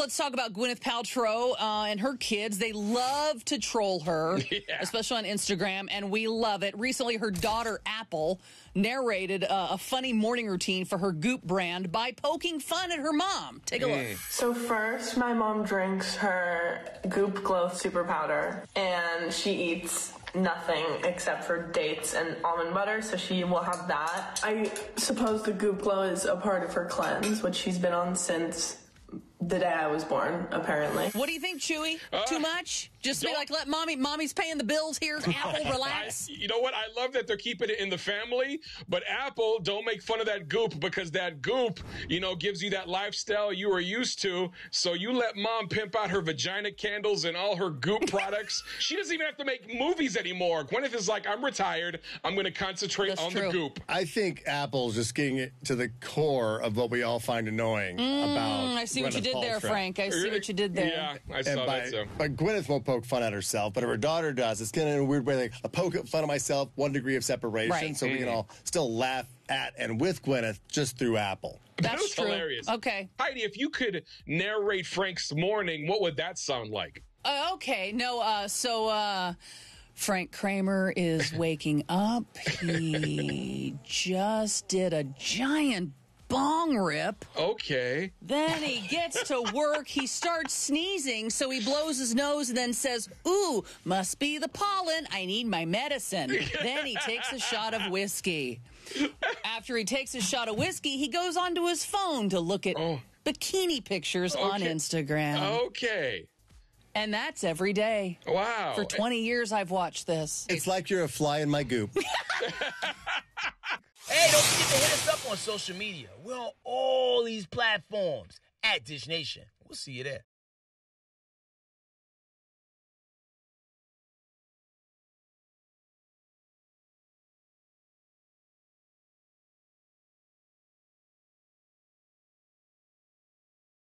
let's talk about Gwyneth Paltrow and her kids. They love to troll her, especially on Instagram, and we love it. Recently, her daughter, Apple, narrated a funny morning routine for her Goop brand by poking fun at her mom. Take a look. So first, my mom drinks her Goop Glow Super Powder, and she eats nothing except for dates and almond butter, so she will have that. I suppose the Goop Glow is a part of her cleanse, which she's been on since the day I was born, apparently. What do you think, Chewy? Too much? Just be like, let mommy's paying the bills here. Apple, relax. You know what? I love that they're keeping it in the family, but Apple, don't make fun of that Goop, because that Goop, you know, gives you that lifestyle you are used to. So you let mom pimp out her vagina candles and all her Goop products. She doesn't even have to make movies anymore. Gwyneth is like, I'm retired. I'm going to concentrate on the Goop. I think Apple's just getting it to the core of what we all find annoying about. I see what you did there, Frank. I see what you did there. Yeah, I saw that, so. But Gwyneth won't poke fun at herself, but if her daughter does, it's going to, in a weird way, like, I poke fun at myself, one degree of separation, so we can all still laugh at and with Gwyneth just through Apple. That's true. Hilarious. Okay. Heidi, if you could narrate Frank's morning, what would that sound like? Frank Kramer is waking up. He just did a giant bong rip. Okay. Then he gets to work. He starts sneezing, so he blows his nose and then says, ooh, must be the pollen. I need my medicine. Then he takes a shot of whiskey. After he takes a shot of whiskey, he goes onto his phone to look at bikini pictures on Instagram. Okay. And that's every day. Wow. For 20 years, I've watched this. It's like you're a fly in my Goop. Hey, don't forget to hit us up on social media. We're on all these platforms at Dish Nation. We'll see you there.